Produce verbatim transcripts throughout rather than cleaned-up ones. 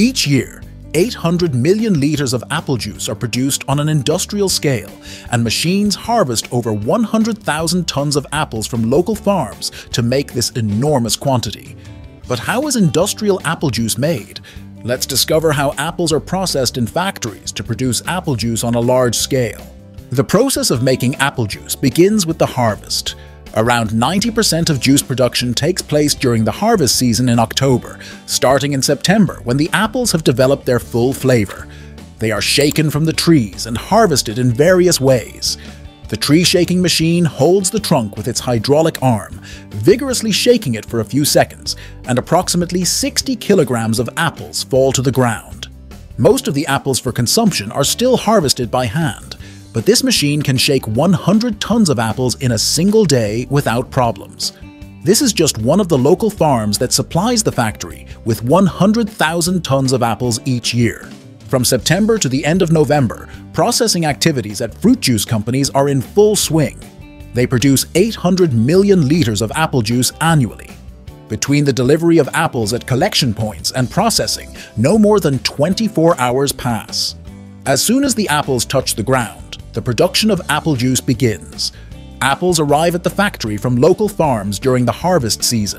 Each year, eight hundred million liters of apple juice are produced on an industrial scale, and machines harvest over one hundred thousand tons of apples from local farms to make this enormous quantity. But how is industrial apple juice made? Let's discover how apples are processed in factories to produce apple juice on a large scale. The process of making apple juice begins with the harvest. Around ninety percent of juice production takes place during the harvest season in October, starting in September when the apples have developed their full flavor. They are shaken from the trees and harvested in various ways. The tree-shaking machine holds the trunk with its hydraulic arm, vigorously shaking it for a few seconds, and approximately sixty kilograms of apples fall to the ground. Most of the apples for consumption are still harvested by hand, but this machine can shake one hundred tons of apples in a single day without problems. This is just one of the local farms that supplies the factory with one hundred thousand tons of apples each year. From September to the end of November, processing activities at fruit juice companies are in full swing. They produce eight hundred million liters of apple juice annually. Between the delivery of apples at collection points and processing, no more than twenty-four hours pass. As soon as the apples touch the ground, the production of apple juice begins. Apples arrive at the factory from local farms during the harvest season.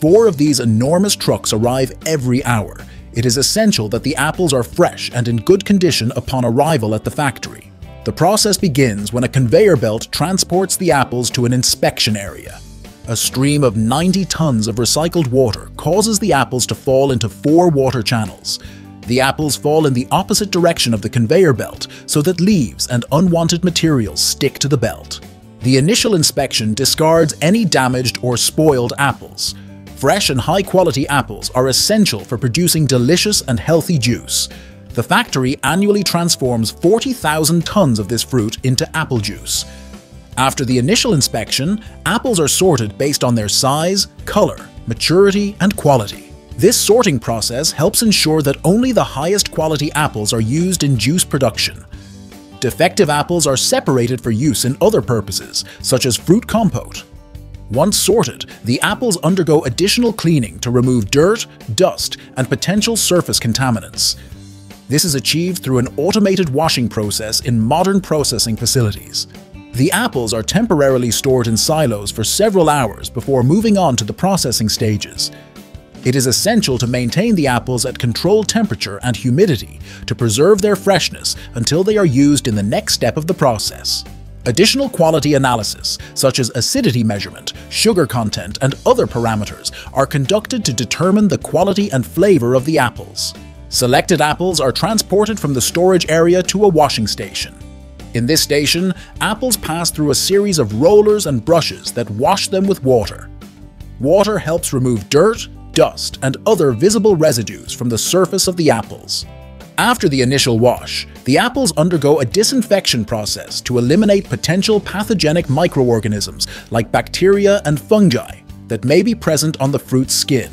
Four of these enormous trucks arrive every hour. It is essential that the apples are fresh and in good condition upon arrival at the factory. The process begins when a conveyor belt transports the apples to an inspection area. A stream of ninety tons of recycled water causes the apples to fall into four water channels. The apples fall in the opposite direction of the conveyor belt so that leaves and unwanted materials stick to the belt. The initial inspection discards any damaged or spoiled apples. Fresh and high-quality apples are essential for producing delicious and healthy juice. The factory annually transforms forty thousand tons of this fruit into apple juice. After the initial inspection, apples are sorted based on their size, color, maturity, and quality. This sorting process helps ensure that only the highest quality apples are used in juice production. Defective apples are separated for use in other purposes, such as fruit compote. Once sorted, the apples undergo additional cleaning to remove dirt, dust, and potential surface contaminants. This is achieved through an automated washing process in modern processing facilities. The apples are temporarily stored in silos for several hours before moving on to the processing stages. It is essential to maintain the apples at controlled temperature and humidity to preserve their freshness until they are used in the next step of the process. Additional quality analysis, such as acidity measurement, sugar content, and other parameters, are conducted to determine the quality and flavor of the apples. Selected apples are transported from the storage area to a washing station. In this station, apples pass through a series of rollers and brushes that wash them with water. Water helps remove dirt, dust, and other visible residues from the surface of the apples. After the initial wash, the apples undergo a disinfection process to eliminate potential pathogenic microorganisms like bacteria and fungi that may be present on the fruit's skin.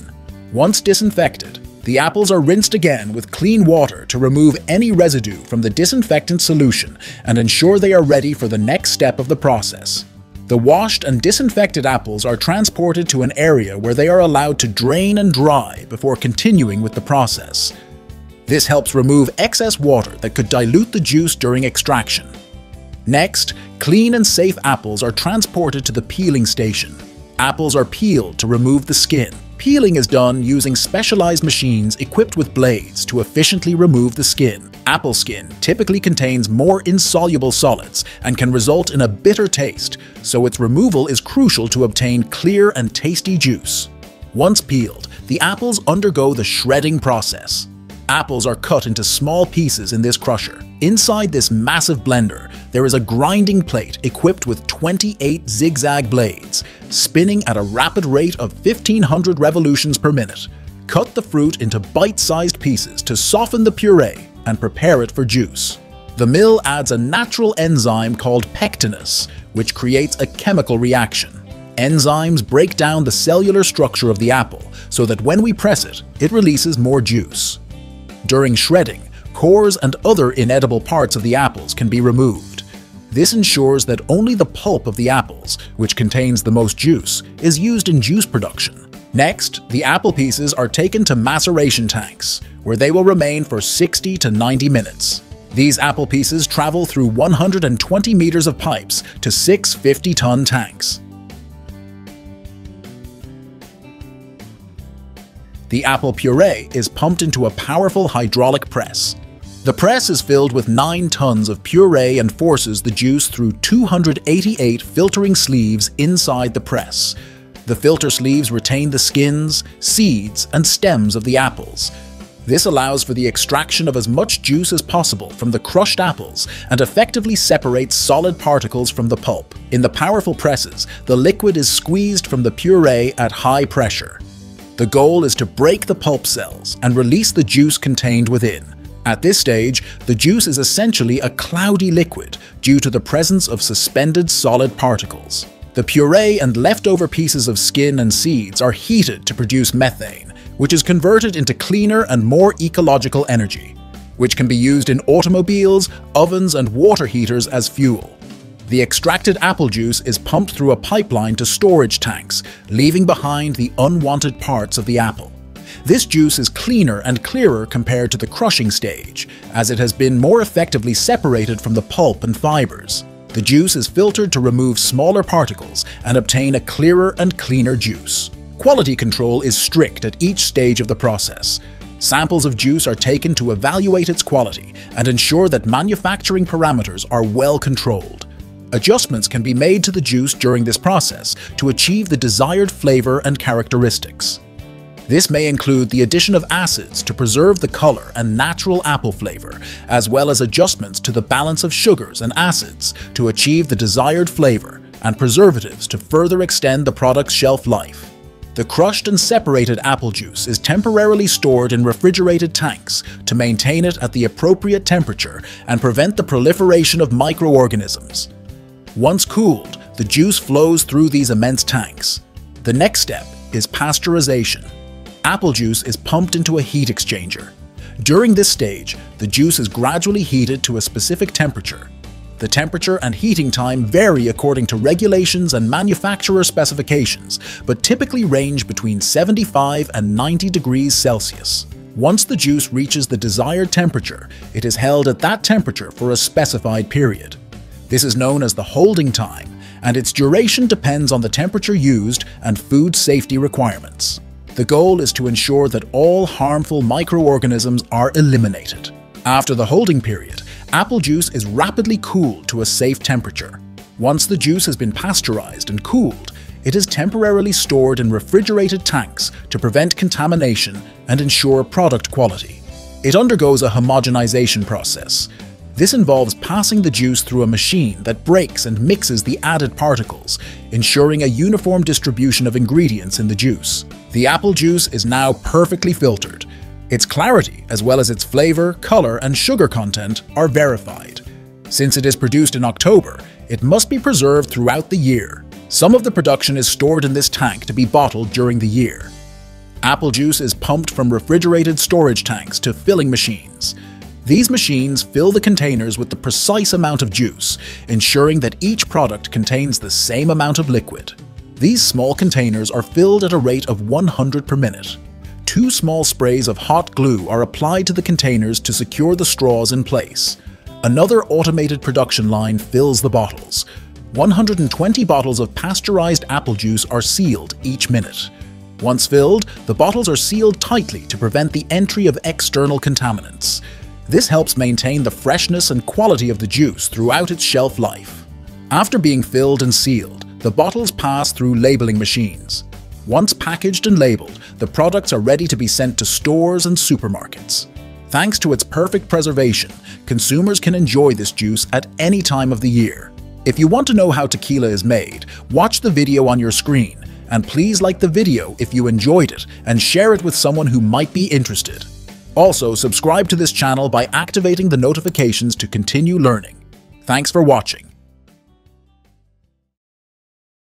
Once disinfected, the apples are rinsed again with clean water to remove any residue from the disinfectant solution and ensure they are ready for the next step of the process. The washed and disinfected apples are transported to an area where they are allowed to drain and dry before continuing with the process. This helps remove excess water that could dilute the juice during extraction. Next, clean and safe apples are transported to the peeling station. Apples are peeled to remove the skin. Peeling is done using specialized machines equipped with blades to efficiently remove the skin. Apple skin typically contains more insoluble solids and can result in a bitter taste, so its removal is crucial to obtain clear and tasty juice. Once peeled, the apples undergo the shredding process. Apples are cut into small pieces in this crusher. Inside this massive blender, there is a grinding plate equipped with twenty-eight zigzag blades, spinning at a rapid rate of fifteen hundred revolutions per minute. Cut the fruit into bite-sized pieces to soften the puree and prepare it for juice. The mill adds a natural enzyme called pectinase, which creates a chemical reaction. Enzymes break down the cellular structure of the apple so that when we press it, it releases more juice. During shredding, cores and other inedible parts of the apples can be removed. This ensures that only the pulp of the apples, which contains the most juice, is used in juice production. Next, the apple pieces are taken to maceration tanks, where they will remain for sixty to ninety minutes. These apple pieces travel through one hundred twenty meters of pipes to six fifty-ton tanks. The apple puree is pumped into a powerful hydraulic press. The press is filled with nine tons of puree and forces the juice through two hundred eighty-eight filtering sleeves inside the press. The filter sleeves retain the skins, seeds, and stems of the apples. This allows for the extraction of as much juice as possible from the crushed apples and effectively separates solid particles from the pulp. In the powerful presses, the liquid is squeezed from the puree at high pressure. The goal is to break the pulp cells and release the juice contained within. At this stage, the juice is essentially a cloudy liquid due to the presence of suspended solid particles. The puree and leftover pieces of skin and seeds are heated to produce methane, which is converted into cleaner and more ecological energy, which can be used in automobiles, ovens, and water heaters as fuel. The extracted apple juice is pumped through a pipeline to storage tanks, leaving behind the unwanted parts of the apple. This juice is cleaner and clearer compared to the crushing stage, as it has been more effectively separated from the pulp and fibers. The juice is filtered to remove smaller particles and obtain a clearer and cleaner juice. Quality control is strict at each stage of the process. Samples of juice are taken to evaluate its quality and ensure that manufacturing parameters are well controlled. Adjustments can be made to the juice during this process to achieve the desired flavor and characteristics. This may include the addition of acids to preserve the color and natural apple flavor, as well as adjustments to the balance of sugars and acids to achieve the desired flavor, and preservatives to further extend the product's shelf life. The crushed and separated apple juice is temporarily stored in refrigerated tanks to maintain it at the appropriate temperature and prevent the proliferation of microorganisms. Once cooled, the juice flows through these immense tanks. The next step is pasteurization. Apple juice is pumped into a heat exchanger. During this stage, the juice is gradually heated to a specific temperature. The temperature and heating time vary according to regulations and manufacturer specifications, but typically range between seventy-five and ninety degrees Celsius. Once the juice reaches the desired temperature, it is held at that temperature for a specified period. This is known as the holding time, and its duration depends on the temperature used and food safety requirements. The goal is to ensure that all harmful microorganisms are eliminated. After the holding period, apple juice is rapidly cooled to a safe temperature. Once the juice has been pasteurized and cooled, it is temporarily stored in refrigerated tanks to prevent contamination and ensure product quality. It undergoes a homogenization process. This involves passing the juice through a machine that breaks and mixes the added particles, ensuring a uniform distribution of ingredients in the juice. The apple juice is now perfectly filtered. Its clarity, as well as its flavor, color, and sugar content are verified. Since it is produced in October, it must be preserved throughout the year. Some of the production is stored in this tank to be bottled during the year. Apple juice is pumped from refrigerated storage tanks to filling machines. These machines fill the containers with the precise amount of juice, ensuring that each product contains the same amount of liquid. These small containers are filled at a rate of one hundred per minute. Two small sprays of hot glue are applied to the containers to secure the straws in place. Another automated production line fills the bottles. one hundred twenty bottles of pasteurized apple juice are sealed each minute. Once filled, the bottles are sealed tightly to prevent the entry of external contaminants. This helps maintain the freshness and quality of the juice throughout its shelf life. After being filled and sealed, the bottles pass through labeling machines. Once packaged and labeled, the products are ready to be sent to stores and supermarkets. Thanks to its perfect preservation, consumers can enjoy this juice at any time of the year. If you want to know how tequila is made, watch the video on your screen, and please like the video if you enjoyed it and share it with someone who might be interested. Also, subscribe to this channel by activating the notifications to continue learning. Thanks for watching.